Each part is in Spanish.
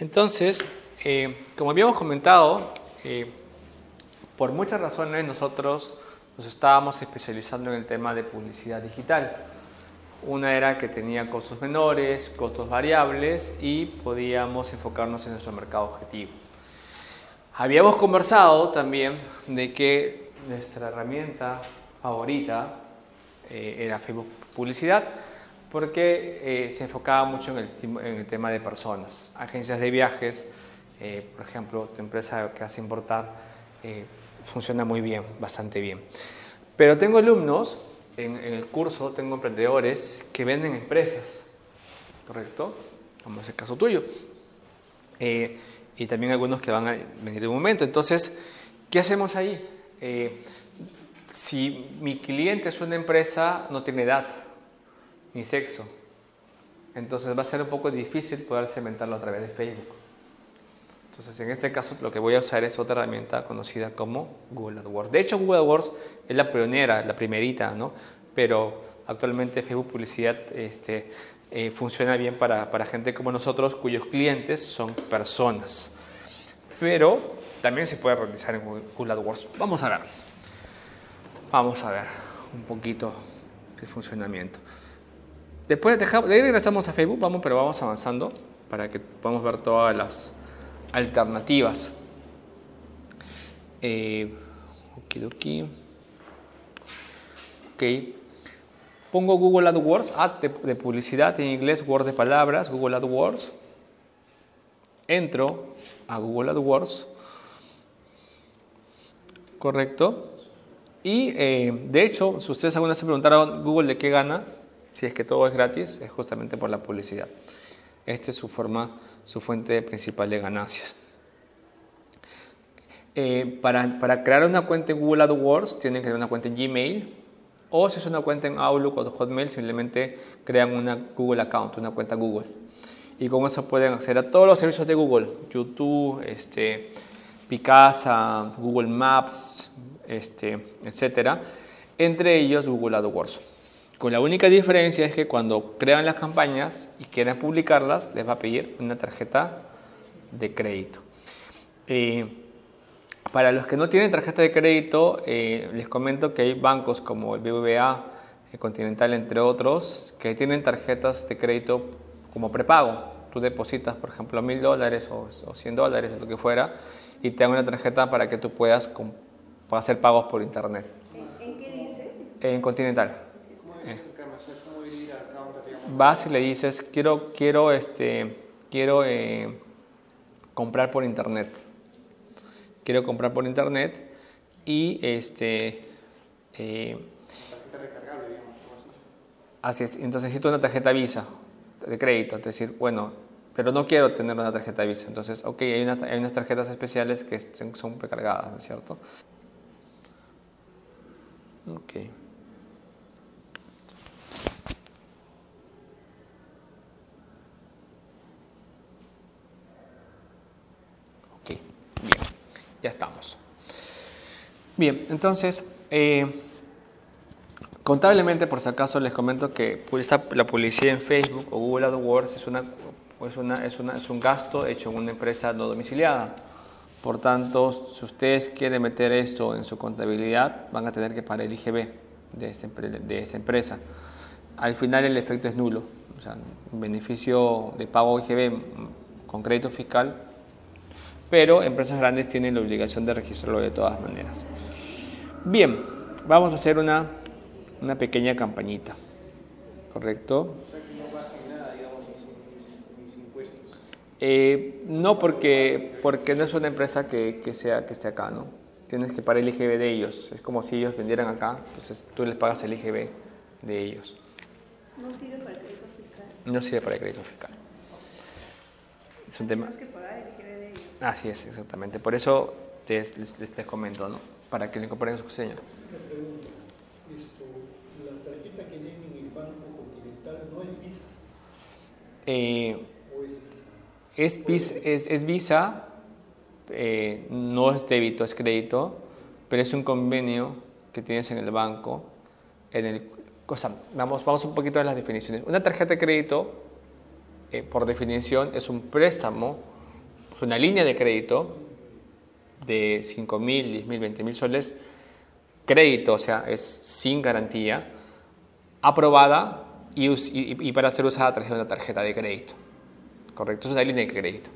Entonces, como habíamos comentado, por muchas razones nosotros nos estábamos especializando en el tema de publicidad digital. Una era que tenía costos menores, costos variables y podíamos enfocarnos en nuestro mercado objetivo. Habíamos conversado también de que nuestra herramienta favorita era Facebook Publicidad porque se enfocaba mucho en el tema de personas. Agencias de viajes, por ejemplo, tu empresa que hace importar, funciona muy bien, bastante bien. Pero tengo alumnos, en el curso tengo emprendedores que venden empresas, ¿correcto? Como es el caso tuyo. Y también algunos que van a venir en un momento. Entonces, ¿qué hacemos ahí? Si mi cliente es una empresa, no tiene edad ni sexo. Entonces va a ser un poco difícil poder segmentarlo a través de Facebook. Entonces, en este caso, lo que voy a usar es otra herramienta conocida como Google AdWords. De hecho, Google AdWords es la pionera, la primerita, ¿no? Pero actualmente Facebook Publicidad funciona bien para gente como nosotros, cuyos clientes son personas. Pero también se puede realizar en Google AdWords. Vamos a ver. Vamos a ver un poquito el funcionamiento. Después de ahí regresamos a Facebook, pero vamos avanzando para que podamos ver todas las alternativas. Ok. Pongo Google AdWords, ad de publicidad en inglés, word de palabras, Google AdWords. Entro a Google AdWords. Correcto. Y de hecho, si ustedes alguna vez se preguntaron Google de qué gana, si es que todo es gratis, es justamente por la publicidad. Esta es su fuente principal de ganancias. Para crear una cuenta en Google AdWords, tienen que tener una cuenta en Gmail. O si es una cuenta en Outlook o Hotmail, simplemente crean una Google account, una cuenta Google. Y con eso pueden acceder a todos los servicios de Google. YouTube, Picasa, Google Maps, etcétera. Entre ellos Google AdWords. Con la única diferencia es que cuando crean las campañas y quieran publicarlas, les va a pedir una tarjeta de crédito. Para los que no tienen tarjeta de crédito, les comento que hay bancos como el BBVA, el Continental, entre otros, que tienen tarjetas de crédito como prepago. Tú depositas, por ejemplo, $1000 o $100 o lo que fuera, y te dan una tarjeta para que tú puedas hacer pagos por internet. ¿En qué dice? En Continental. Vas y le dices, quiero comprar por internet. Quiero comprar por internet y tarjeta recargable, digamos. Así es. Entonces necesito una tarjeta Visa de crédito, es decir, bueno, pero no quiero tener una tarjeta Visa. Entonces, ok, hay unas tarjetas especiales que son precargadas, ¿no es cierto? Ok. Ya estamos. Bien, entonces, contablemente, por si acaso, les comento que la publicidad en Facebook o Google AdWords es un gasto hecho en una empresa no domiciliada. Por tanto, si ustedes quieren meter esto en su contabilidad, van a tener que pagar el IGV de esta empresa. Al final, el efecto es nulo. O sea, beneficio de pago IGV con crédito fiscal, pero empresas grandes tienen la obligación de registrarlo de todas maneras. Bien, vamos a hacer una pequeña campañita, ¿correcto? O sea que no bajen nada, digamos, mis impuestos. No, porque no es una empresa que esté acá, ¿no? Tienes que pagar el IGV de ellos. Es como si ellos vendieran acá, entonces tú les pagas el IGV de ellos. ¿No sirve para el crédito fiscal? No sirve para el crédito fiscal. Es un tema. Tenemos que pagar el IGV de ellos. Así es, exactamente. Por eso les comento, ¿no? Para que le incorporen su seña. ¿La tarjeta que den en el Banco Continental no es Visa? ¿O es Visa? Es Visa, no es débito, es crédito, pero es un convenio que tienes en el banco. Vamos un poquito a las definiciones. Una tarjeta de crédito, por definición, es un préstamo es una línea de crédito de 5.000, 10.000, 20.000 soles, crédito, o sea, es sin garantía, aprobada y para ser usada a través de una tarjeta de crédito. Correcto, es una línea de crédito.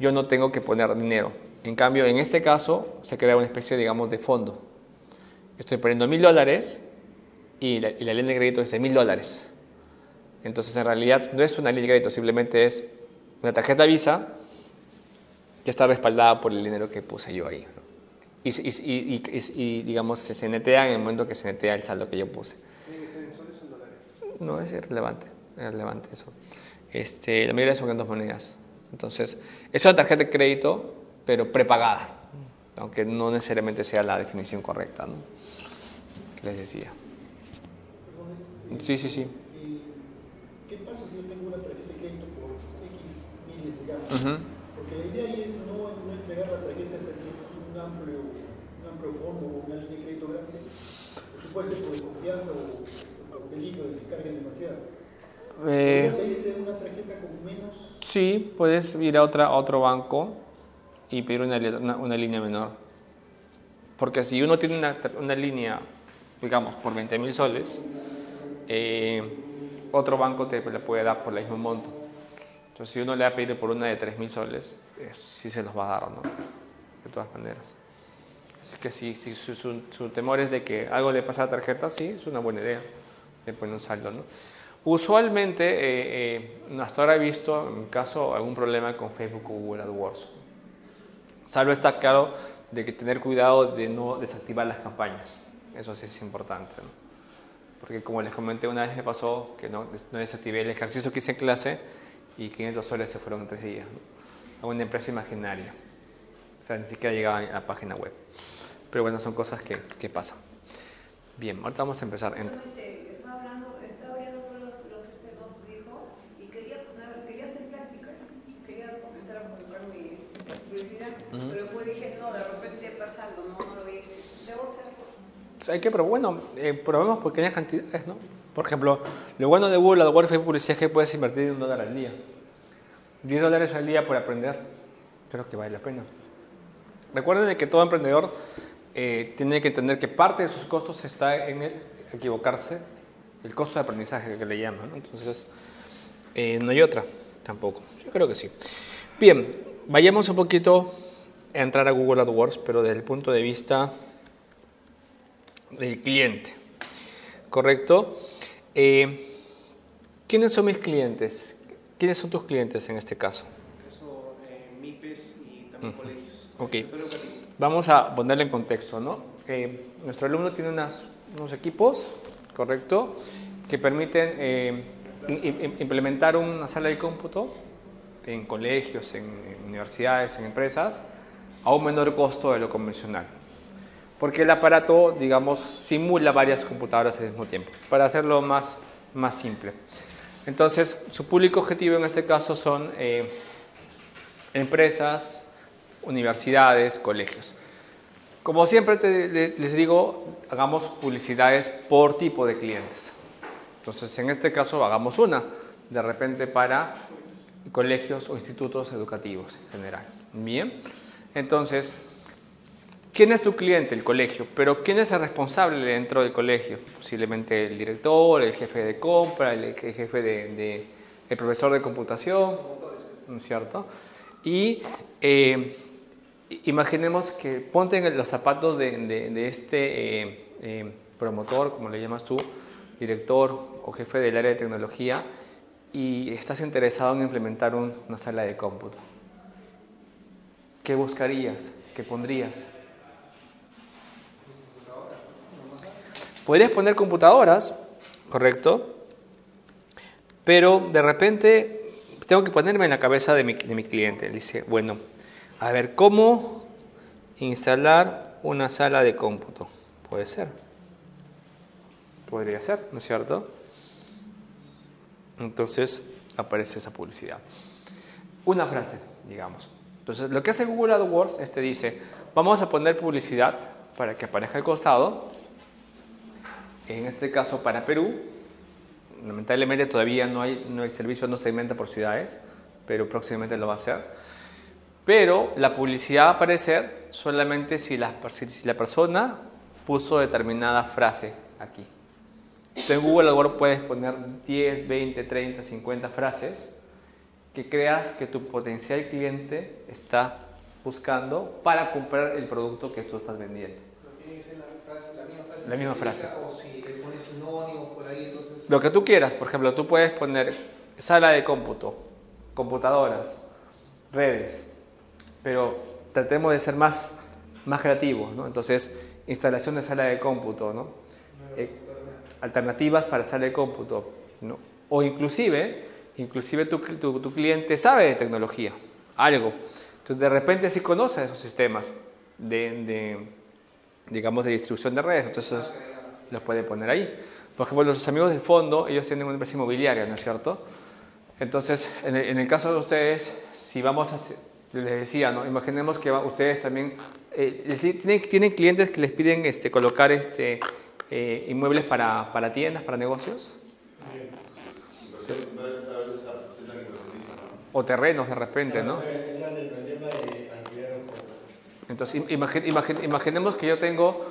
Yo no tengo que poner dinero. En cambio, en este caso, se crea una especie, digamos, de fondo. Estoy poniendo $1.000 y la línea de crédito es de $1.000. Entonces, en realidad, no es una línea de crédito, simplemente es una tarjeta Visa que está respaldada por el dinero que puse yo ahí, ¿no? Y digamos, se netea en el momento que se netea el saldo que yo puse. No, es irrelevante, es relevante eso. La mayoría son en dos monedas. Entonces, es una tarjeta de crédito, pero prepagada, aunque no necesariamente sea la definición correcta, ¿no? Que les decía. Sí, sí, sí. ¿Qué pasa si yo tengo una tarjeta de crédito por X miles, digamos? Porque la idea ahí es no entregar la tarjeta a un amplio fondo o una línea de crédito grande, por supuesto, por confianza o por peligro de que carguen demasiado. ¿Una tarjeta con menos? Sí, puedes ir a otro banco y pedir una línea menor. Porque si uno tiene una línea, digamos, por 20.000 soles, otro banco te la puede dar por el mismo monto. Entonces, si uno le va a pedir por una de 3.000 soles, sí se los va a dar, ¿no? De todas maneras. Así que si su temor es de que algo le pasa a la tarjeta, sí, es una buena idea. Le ponen un saldo, ¿no? Usualmente, hasta ahora he visto, en mi caso, algún problema con Facebook o Google AdWords. Salvo está claro de que tener cuidado de no desactivar las campañas. Eso sí es importante, ¿no? Porque como les comenté, una vez me pasó que no desactivé el ejercicio que hice en clase y 500 soles se fueron en 3 días, ¿no? A una empresa imaginaria. O sea, ni siquiera llegaban a la página web. Pero bueno, son cosas que pasan. Bien, ahorita vamos a empezar. Estaba hablando por lo que usted nos dijo y quería hacer práctica. Quería comenzar a publicar mi publicidad, pero después dije, no, de repente pasa algo, no lo hice. Debo ser... Hay que, pero bueno, probemos pequeñas cantidades, ¿no? Por ejemplo, lo bueno de Google AdWords y Facebook Publicidad es que puedes invertir $1 al día. $10 al día por aprender. Creo que vale la pena. Recuerden que todo emprendedor tiene que entender que parte de sus costos está en el equivocarse, el costo de aprendizaje que le llaman, ¿no? Entonces, no hay otra tampoco. Yo creo que sí. Bien, vayamos un poquito a entrar a Google AdWords, pero desde el punto de vista del cliente, ¿correcto? ¿Quiénes son mis clientes? ¿Quiénes son tus clientes en este caso? En el caso, MIPES y también colegios. Ok, vamos a ponerle en contexto, ¿no? Nuestro alumno tiene unos equipos, ¿correcto? Que permiten implementar una sala de cómputo en colegios, en universidades, en empresas, a un menor costo de lo convencional. Porque el aparato, digamos, simula varias computadoras al mismo tiempo, para hacerlo más simple. Entonces, su público objetivo en este caso son empresas, universidades, colegios. Como siempre les digo, hagamos publicidades por tipo de clientes. Entonces, en este caso, hagamos una, de repente para colegios o institutos educativos en general. Bien, entonces... ¿Quién es tu cliente? El colegio. Pero ¿quién es el responsable dentro del colegio? Posiblemente el director, el jefe de compra, el jefe el profesor de computación, ¿no es cierto? Y imaginemos que ponte en los zapatos de este promotor, como le llamas tú, director o jefe del área de tecnología, y estás interesado en implementar una sala de cómputo. ¿Qué buscarías? ¿Qué pondrías? Podrías poner computadoras, ¿correcto? Pero de repente tengo que ponerme en la cabeza de mi cliente. Le dice, bueno, a ver, ¿cómo instalar una sala de cómputo? Puede ser. Podría ser, ¿no es cierto? Entonces aparece esa publicidad. Una frase, digamos. Entonces, lo que hace Google AdWords es te dice, vamos a poner publicidad para que aparezca al costado. En este caso para Perú, lamentablemente todavía no hay servicio, no segmenta por ciudades, pero próximamente lo va a hacer. Pero la publicidad va a aparecer solamente si la persona puso determinada frase aquí. Entonces en Google AdWords puedes poner 10, 20, 30, 50 frases que creas que tu potencial cliente está buscando para comprar el producto que tú estás vendiendo. Pero tiene que ser la misma frase. O si le pones sinónimos por ahí, entonces... Lo que tú quieras. Por ejemplo, tú puedes poner sala de cómputo, computadoras, redes, pero tratemos de ser más creativos, ¿no? Entonces, instalación de sala de cómputo, ¿no? Alternativas para sala de cómputo, ¿no? O inclusive tu cliente sabe de tecnología, algo. Entonces, de repente sí conoce esos sistemas digamos, de distribución de redes. Entonces, los puede poner ahí. Por ejemplo, los amigos del fondo, ellos tienen una empresa inmobiliaria, ¿no es cierto? Entonces, en el caso de ustedes, si vamos a... Les decía, ¿no? Imaginemos que ustedes también tienen clientes que les piden colocar inmuebles para tiendas, para negocios. Sí. O terrenos de repente, ¿no? Entonces, imaginemos que yo tengo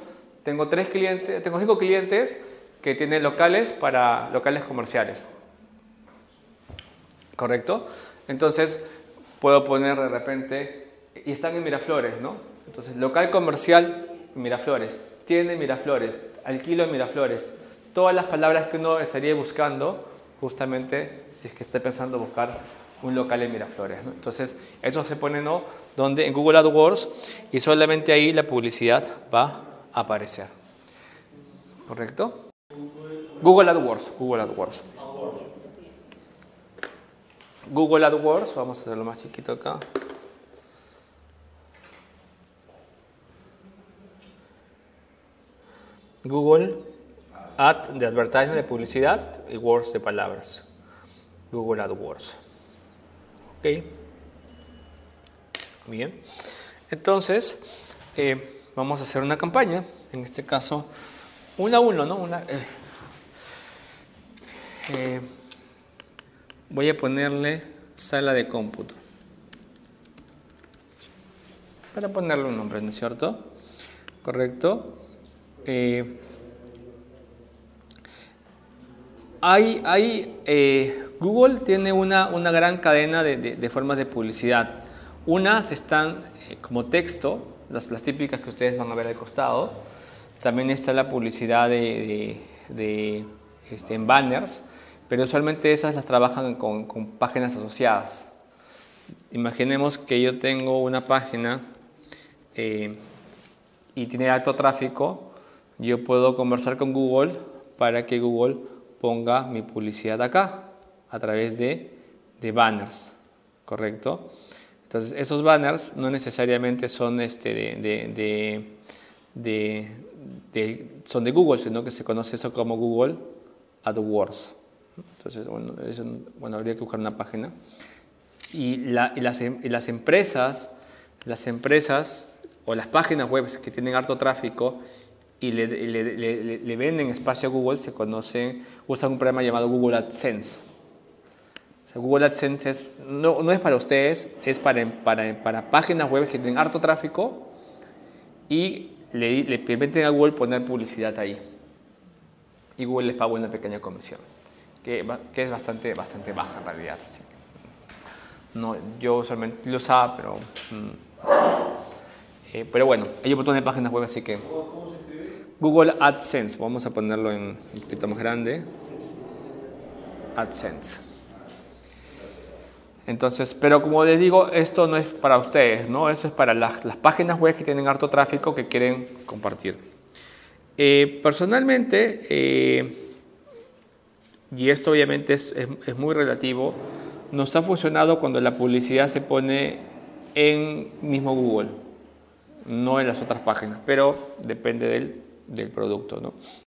5 clientes que tienen locales comerciales. ¿Correcto? Entonces... Puedo poner de repente, y están en Miraflores, ¿no? Entonces, local comercial, Miraflores, tiene Miraflores, alquilo en Miraflores. Todas las palabras que uno estaría buscando, justamente, si es que esté pensando buscar un local en Miraflores, ¿no? Entonces, eso se pone, ¿no? Donde, en Google AdWords, y solamente ahí la publicidad va a aparecer. ¿Correcto? Google AdWords. Google AdWords, vamos a hacerlo más chiquito acá. Google Ad de advertisement, de publicidad, y words de palabras. Google AdWords. Ok. Bien. Entonces, vamos a hacer una campaña. En este caso, 1 a 1, ¿no? Voy a ponerle sala de cómputo. Para ponerle un nombre, ¿no es cierto? Correcto. Google tiene una gran cadena de formas de publicidad. Unas están como texto, las típicas que ustedes van a ver al costado. También está la publicidad en banners. Pero usualmente esas las trabajan con páginas asociadas. Imaginemos que yo tengo una página y tiene alto tráfico. Yo puedo conversar con Google para que Google ponga mi publicidad acá a través de banners, ¿correcto? Entonces esos banners no necesariamente son de Google, sino que se conoce eso como Google AdWords. Entonces, bueno, habría que buscar una página. Y las empresas o las páginas web que tienen harto tráfico y le venden espacio a Google, usan un programa llamado Google AdSense. O sea, Google AdSense no es para ustedes, es para páginas web que tienen harto tráfico y le permiten a Google poner publicidad ahí. Y Google les paga una pequeña comisión, que es bastante baja en realidad. Así que, no, yo usualmente lo usaba, pero bueno, hay un montón de páginas web, así que... ¿Cómo se escribe? Google AdSense, vamos a ponerlo en un poquito más grande. AdSense. Entonces, pero como les digo, esto no es para ustedes, ¿no? Eso es para las páginas web que tienen harto tráfico que quieren compartir. Personalmente... y esto obviamente es muy relativo, nos ha funcionado cuando la publicidad se pone en mismo Google, no en las otras páginas, pero depende del producto, ¿no?